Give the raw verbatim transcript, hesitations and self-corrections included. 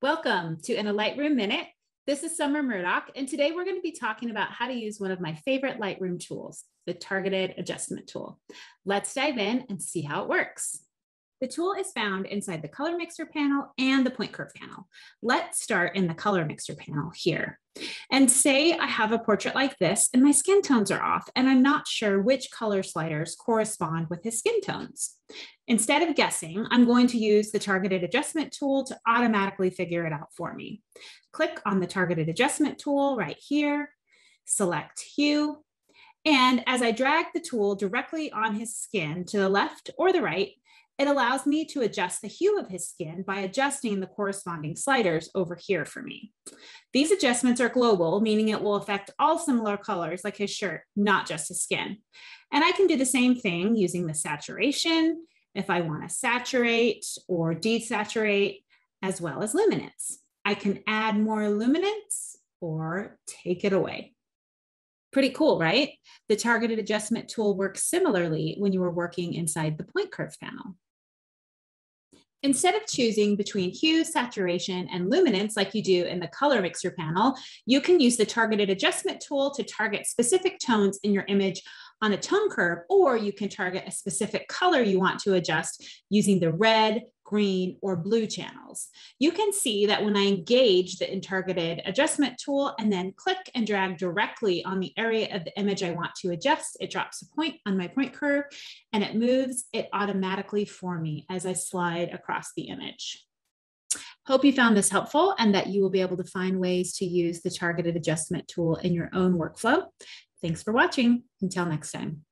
Welcome to In a Lightroom Minute. This is Summer Murdoch, and today we're going to be talking about how to use one of my favorite Lightroom tools, the Targeted Adjustment Tool. Let's dive in and see how it works. The tool is found inside the Color Mixer panel and the Point Curve panel. Let's start in the Color Mixer panel here. And say I have a portrait like this, and my skin tones are off, and I'm not sure which color sliders correspond with his skin tones. Instead of guessing, I'm going to use the Targeted Adjustment Tool to automatically figure it out for me. Click on the Targeted Adjustment Tool right here, select Hue, and as I drag the tool directly on his skin to the left or the right, it allows me to adjust the hue of his skin by adjusting the corresponding sliders over here for me. These adjustments are global, meaning it will affect all similar colors like his shirt, not just his skin. And I can do the same thing using the saturation, if I want to saturate or desaturate, as well as luminance. I can add more luminance or take it away. Pretty cool, right? The Targeted Adjustment Tool works similarly when you are working inside the Point Curve panel. Instead of choosing between hue, saturation, and luminance like you do in the Color Mixer panel, you can use the Targeted Adjustment Tool to target specific tones in your image on a tone curve, or you can target a specific color you want to adjust using the red, green, or blue channels. You can see that when I engage the Targeted Adjustment Tool and then click and drag directly on the area of the image I want to adjust, it drops a point on my point curve and it moves it automatically for me as I slide across the image. Hope you found this helpful and that you will be able to find ways to use the Targeted Adjustment Tool in your own workflow. Thanks for watching. Until next time.